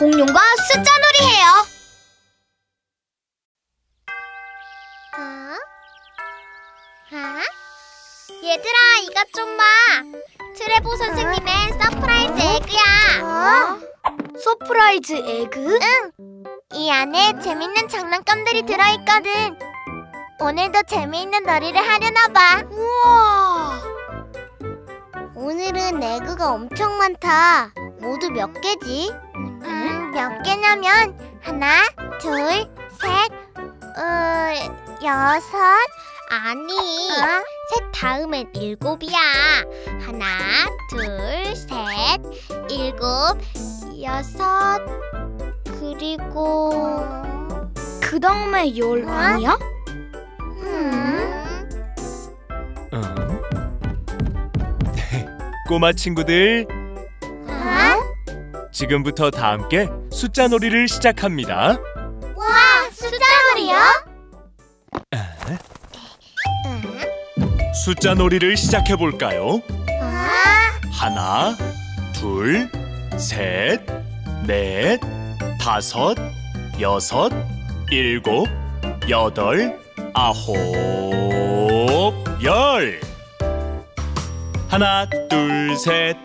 공룡과 숫자놀이 해요. 얘들아, 이것 좀 봐. 트레버 선생님의 서프라이즈 에그야. 서프라이즈 에그? 응. 이 안에 재밌는 장난감들이 들어있거든. 오늘도 재미있는 놀이를 하려나 봐. 우와. 오늘은 에그가 엄청 많다. 모두 몇 개지? 몇 개냐면 하나, 둘, 셋, 여섯, 아니, 셋 다음엔 일곱이야. 하나, 둘, 셋, 일곱, 여섯, 그리고 그 다음에 열 아니야? 꼬마 친구들, 지금부터 다 함께 숫자놀이를 시작합니다. 와, 숫자놀이요? 숫자놀이를 시작해볼까요? 하나, 둘, 셋, 넷, 다섯, 여섯, 일곱, 여덟, 아홉, 열. 하나, 둘, 셋,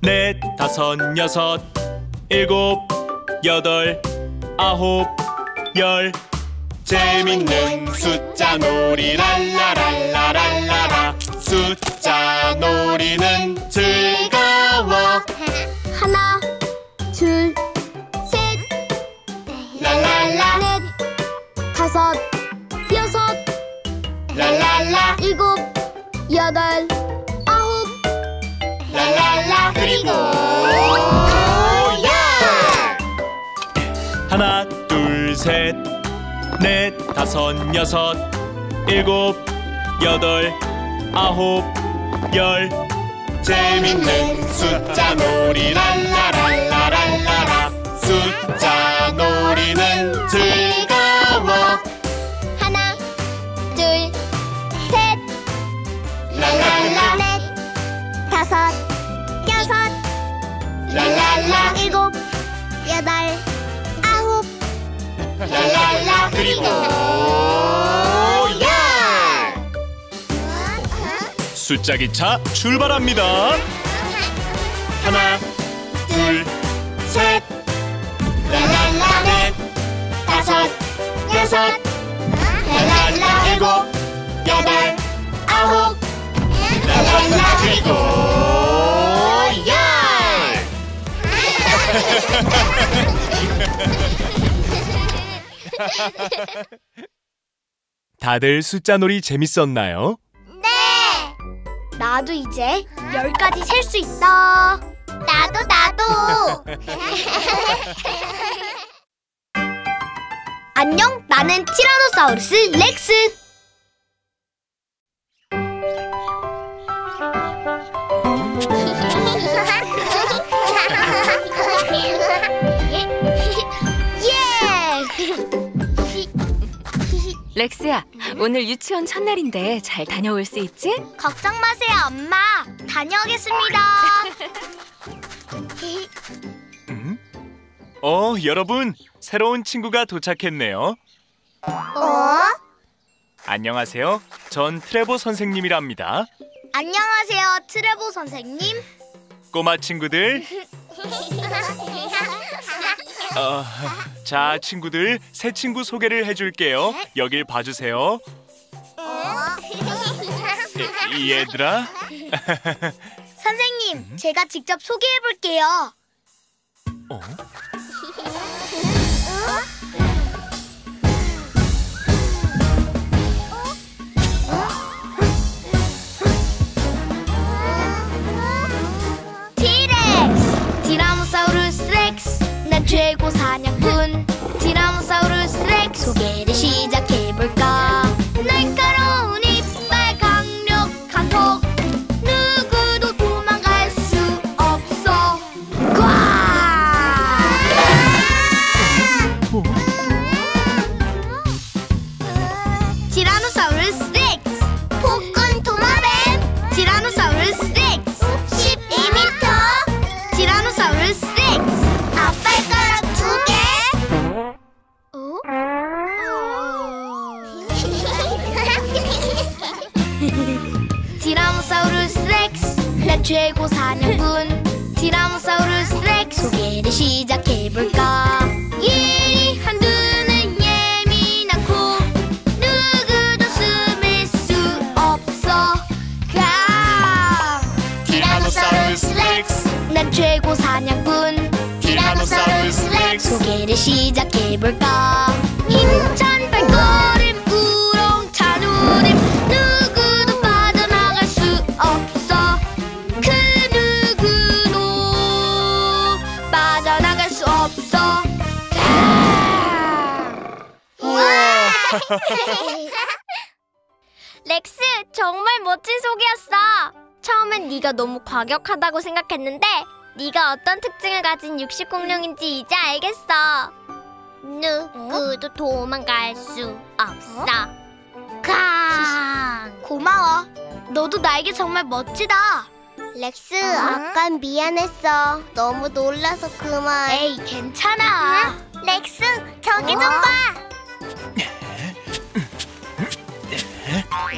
넷, 다섯, 여섯, 일곱, 여덟, 아홉, 열. 재밌는 숫자놀이 랄라랄라랄라라. 숫자놀이는 즐거워. 하나, 둘, 셋, 랄랄라, 넷, 다섯, 여섯, 랄랄라, 일곱, 여덟, 랄랄라, 그리고 열! 하나, 둘, 셋, 넷, 다섯, 여섯, 일곱, 여덟, 아홉, 열. 재밌는 숫자놀이 랄라랄라랄라라. 숫자놀이는 즐거워. 하나, 둘, 셋, 랄랄라, 넷, 다섯, 랄랄라, 일곱, 여덟, 아홉, 랄랄라, 그리고 열! 숫자기차 출발합니다. 하나, 둘, 셋, 랄랄라, 넷, 다섯, 여섯, 랄랄라, 일곱, 여덟, 아홉, 랄랄라, 그리고 다들 숫자놀이 재밌었나요? 네! 나도 이제 10가지 셀 수 있어. 나도! 안녕, 나는 티라노사우루스 렉스. 렉스야, 오늘 유치원 첫날인데 잘 다녀올 수 있지? 걱정 마세요, 엄마. 다녀오겠습니다. 여러분, 새로운 친구가 도착했네요. 안녕하세요. 전 트레버 선생님이랍니다. 안녕하세요, 트레버 선생님. 꼬마 친구들. 자, 친구들, 새 친구 소개를 해줄게요. 여길 봐주세요. 얘들아. 선생님, 제가 직접 소개해볼게요. 티렉스, 티라노사우루스 렉스. 난 최고 사냥꾼 티라노사우루스 렉스. 소개를 시작해볼까. 날카로운 이빨, 강력한 턱, 누구도 도망갈 수 없어. 티라노사우루스 렉스. 폭군 도마뱀 티라노사우루스 렉스. 12m 티라노사우루스 렉스. 아빠 시작해볼까? 예리 한 눈은 예민하고 누구도 숨을 수 없어. 티라노사우루스 렉스 난 최고 사냥꾼. 티라노사우루스 렉스 소개를 시작해볼까? 힘찬 발걸음 우렁찬 울음 누구도 빠져나갈 수 없어. 그 누구도 빠져나갈 수 없어. 우와! 렉스 정말 멋진 소개였어. 처음엔 네가 너무 과격하다고 생각했는데 네가 어떤 특징을 가진 육식공룡인지 이제 알겠어. 누구도 도망갈 수 없어. 강! 고마워. 너도 나에게 정말 멋지다. 렉스, 아까 미안했어. 너무 놀라서 그만. 에이, 괜찮아. 렉스, 저기 좀 봐.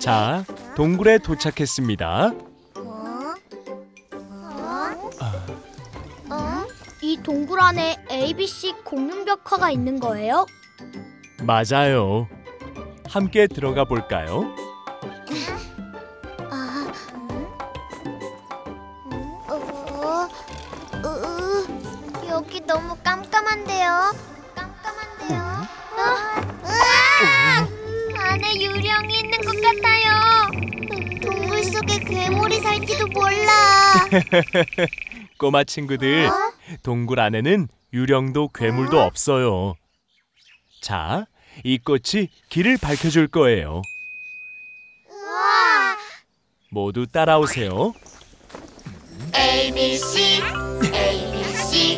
자, 동굴에 도착했습니다. 이 동굴 안에 ABC 공룡벽화가 있는 거예요? 맞아요. 함께 들어가 볼까요? 여기 너무 깜깜한데요? 안에 유령이 있는 것 같아요. 동굴 속에 괴물이 살지도 몰라. 꼬마 친구들, 동굴 안에는 유령도 괴물도 없어요. 자, 이 꽃이 길을 밝혀줄 거예요. 우와. 모두 따라오세요. ABC, ABC,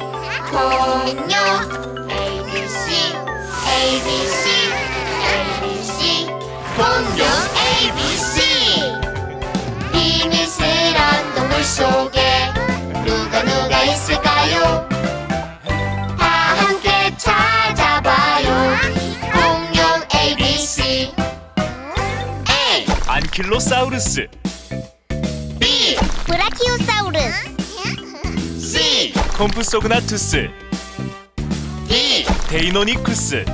공룡. ABC, ABC. 공룡 ABC 비밀스런 동물 속에 누가 있을까요? 다 함께 찾아봐요. 공룡 ABC. A. 안킬로사우루스. B. 브라키오사우루스. C. 콤프소그나투스. D. 데이노니쿠스.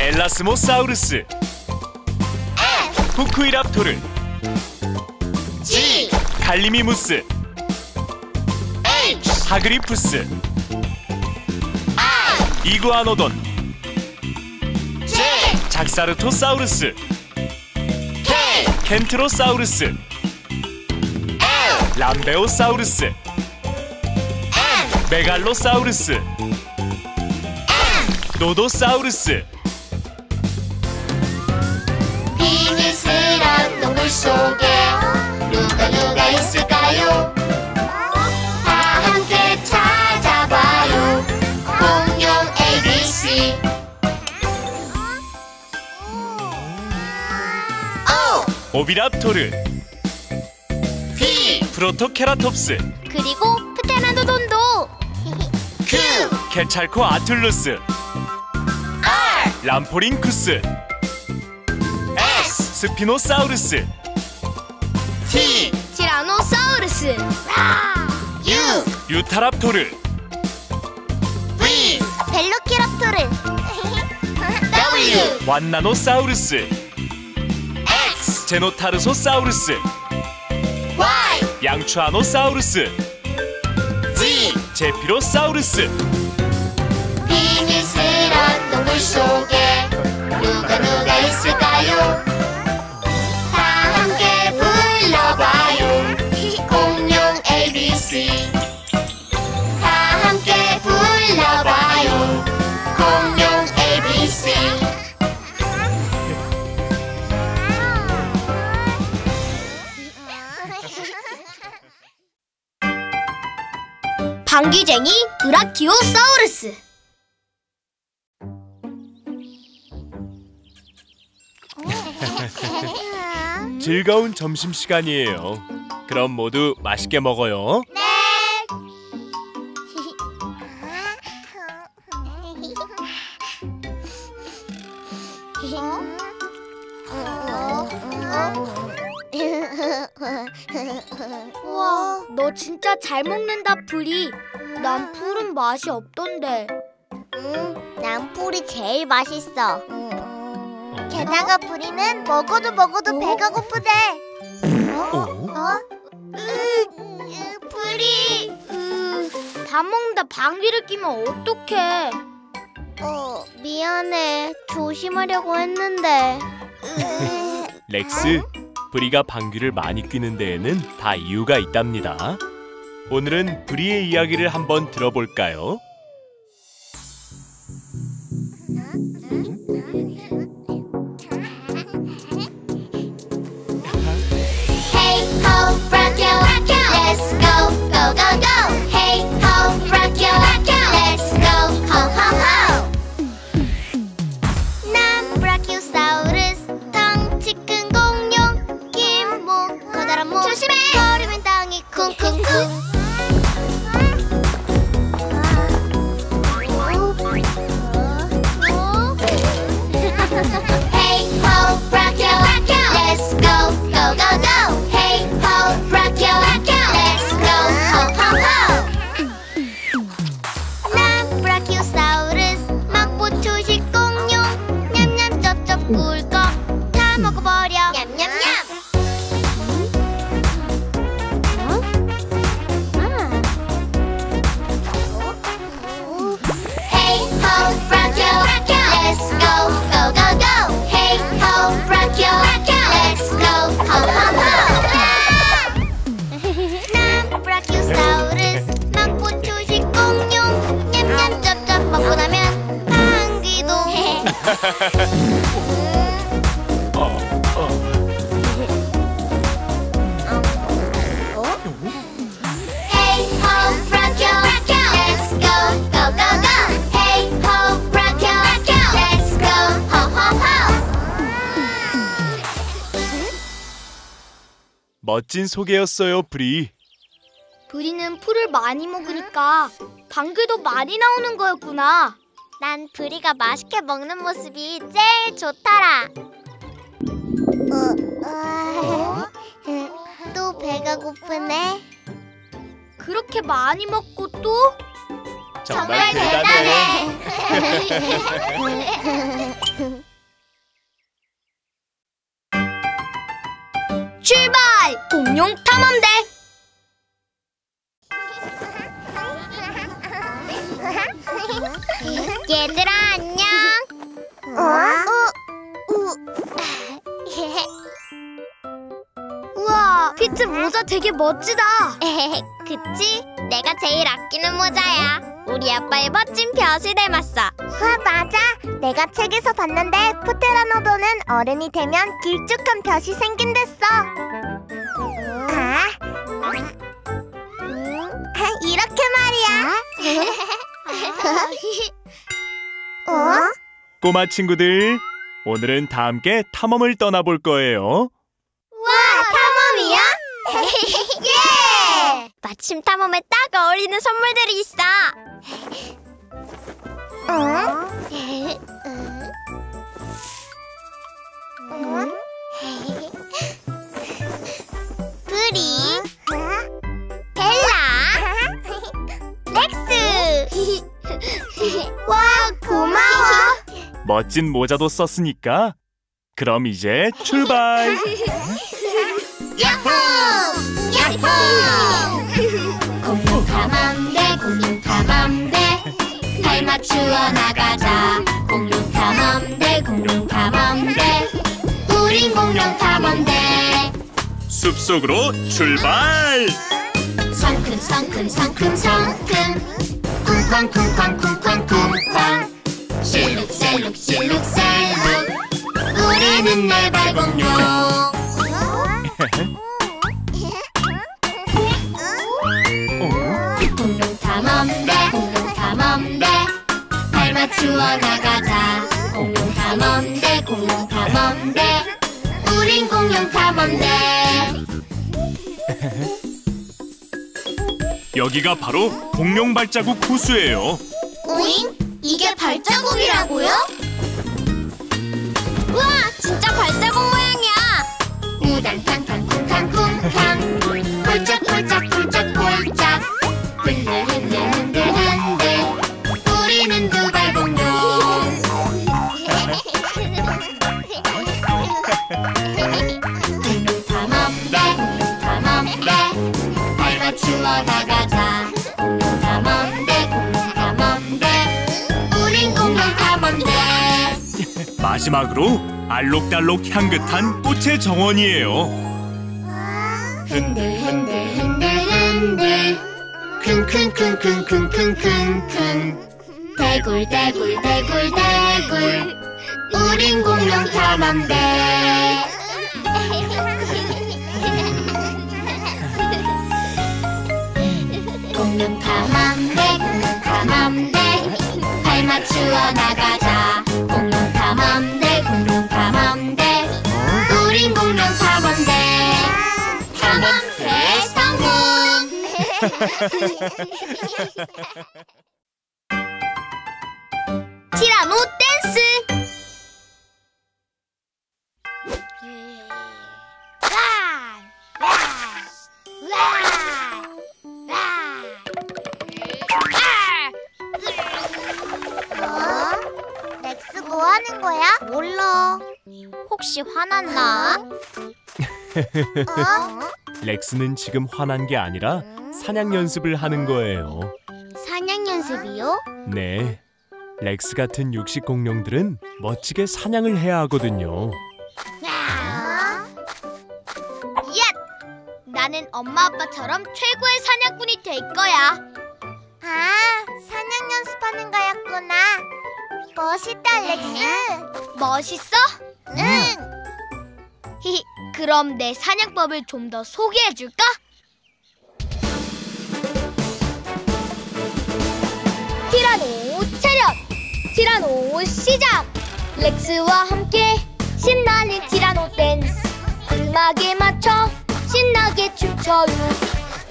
엘라스모사우루스. F. 후쿠이랍토르. G. 갈리미무스. H. 하그리푸스. I. 이구아노돈. J. 작사르토사우루스. K. 켄트로사우루스. L. 람베오사우루스. M. 메갈로사우루스. N. 노도사우루스. 비밀스런 동굴 속에 누가 있을까요? 다 함께 찾아봐요. 공룡 ABC. O. 오비랍토르. P. 프로토케라톱스. 그리고 프테나도돈도. Q. 케찰코아틀루스. R. 람포린쿠스. 스피노사우루스. T. 티라노사우루스. U. 유타랍토르. V. 벨로키랍토르. W. 왔나노사우루스. X. 제노타르소사우루스. Y. 양추아노사우루스. Z. 제피로사우루스. 비밀스런 동굴 속에 누가 있을까요? 불러봐요. 공룡 ABC. 다 함께 불러봐요. 공룡 ABC. 장기쟁이 브라키오사우루스. 즐거운 점심시간이에요. 그럼 모두 맛있게 먹어요. 네. 우와, 너 진짜 잘 먹는다, 풀이. 난 풀은 맛이 없던데. 난 풀이 제일 맛있어. 게다가 풀이는 먹어도 배가 고프대. 풀이. 다 먹는다 방귀를 끼면 어떡해. 미안해. 조심하려고 했는데. 렉스, 브리가 방귀를 많이 뀌는 데에는 다 이유가 있답니다. 오늘은 브리의 이야기를 한번 들어볼까요? 멋진 소개였어요, 브리. 브리는 풀을 많이 먹으니까 방귀도 많이 나오는 거였구나. 난 브리가 맛있게 먹는 모습이 제일 좋더라. 또 배가 고프네. 그렇게 많이 먹고 또? 정말 대단해. 출발! 공룡 탐험대! 얘들아, 안녕! 우와, 피트 모자 되게 멋지다! 그치? 내가 제일 아끼는 모자야. 우리 아빠의 멋진 벼슬 닮았어. 와, 맞아! 내가 책에서 봤는데 프테라노돈은 어른이 되면 길쭉한 벼슬이 생긴댔어. 이렇게 말이야. 꼬마 친구들, 오늘은 다 함께 탐험을 떠나볼 거예요. 와, 탐험이요? 예! 마침 탐험에 딱 어울리는 선물들이 있어. 브리, 벨라, 렉스. 와, 고마워. 멋진 모자도 썼으니까 그럼 이제 출발. 야호! 야호! 공룡 탐험대, 공룡 탐험대, 발 맞추어 나가자. 공룡 탐험대, 공룡 탐험대, 우린 공룡 탐험대. 숲속으로 출발! 성큼성큼성큼성큼, 쿵쾅쿵쾅쿵쾅쿵쾅, 실룩실룩실룩실룩, 우리는 네발공룡. 공룡 탐험. 추워나가자. 공룡 탐험대, 공룡 탐험대, 우린 공룡 탐험대. 여기가 바로 공룡 발자국 호수예요. 오잉? 이게 발자국이라고요? 우와! 진짜 발자국 모양이야! 우당탕탕 쿵탕쿵탕 홀짝홀짝 홀짝홀짝 흔들흔들흔들흔들 우리는 두발공룡. 공룡 탐험대, 공룡 탐험대, 밟아 주워 나가자. 공룡 탐험대, 공룡 탐험대, 우린 공룡 탐험대. 마지막으로 알록달록 향긋한 꽃의 정원이에요. 흔들흔들흔들흔들 킁킁킁킁킁킁킁 대굴대굴대굴대굴 우린 공룡 탐험대. 공룡 탐험대, 공룡 탐험대, 발 맞추어 나가자. 공룡 탐험대, 공룡 탐험대, 우린 공룡 탐험대. 탐험대 성공! 티라노 댄스. 어? 렉스 뭐 하는 거야? 몰라. 혹시 화났나? 어? 렉스는 지금 화난 게 아니라 사냥 연습을 하는 거예요. 사냥 연습이요? 네. 렉스 같은 육식 공룡들은 멋지게 사냥을 해야 하거든요. 야! 얏! 나는 엄마 아빠처럼 최고의 사냥꾼이 될 거야. 아, 사냥 연습하는 거였구나. 멋있다, 렉스. 멋있어? 응. 히히, 그럼 내 사냥법을 좀 더 소개해 줄까? 티라노 체력! 티라노 시작! 렉스와 함께 신나는 티라노 댄스. 음악에 맞춰 신나게 춤춰요.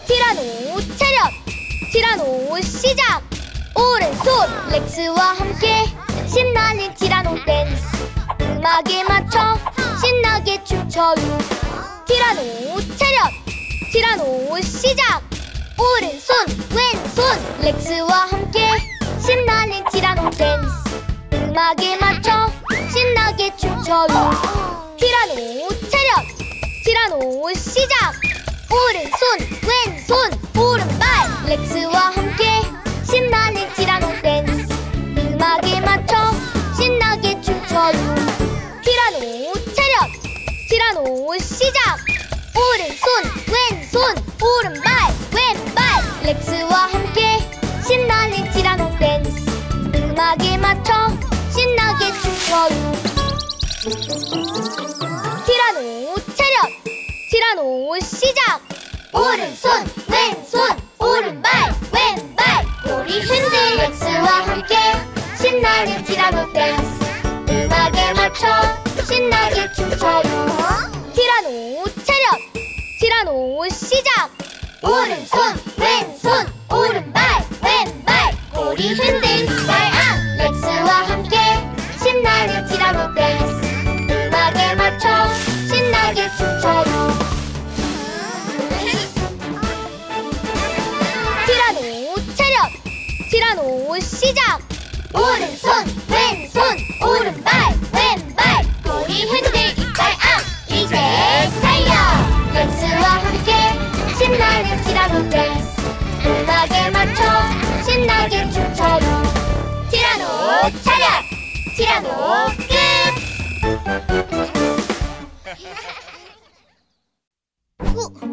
티라노 체력! 티라노 시작! 오른손! 렉스와 함께 신나는 티라노 댄스. 음악에 맞춰 신나게 춤춰요. 티라노 체력! 티라노 시작! 오른손! 왼손! 렉스와 함께 신나는 티라노 댄스. 음악에 맞춰 신나게 춤춰요. 티라노 체력! 티라노 시작! 오른손! 왼손! 오른발! 렉스와 함께 신나는 티라노 댄스. 음악에 맞춰 신나게 춤춰요. 티라노 체력! 티라노 시작! 오른손! 왼손! 오른발! 왼발! 렉스와 함께 신나는 티라노 댄스. 음악에 맞춰 신나게 춤춰요. 티라노 체력! 티라노 시작! 오른손! 왼손! 오른발! 왼발! 꼬리 흔들! 렉스와 함께 신나는 티라노 댄스. 음악에 맞춰 신나게 춤춰요. 티라노 체력! 티라노 시작! 오른손! 왼손! 오른발! 왼발! 꼬리 흔들! 발악! 렉스와 함께 신나는 티라노 댄스. 음악에 맞춰 신나게 춤춰요. 티라노 체력! 티라노 시작! 오른손! 왼손! 오른발! 왼발! 꼬리 흔들! 발악! 이제 달려! 렉스와 함께 신나는 티라노 댄스. 음악에 맞춰 신나게 춤춰요. 티라노 차렷! 티라노 끝!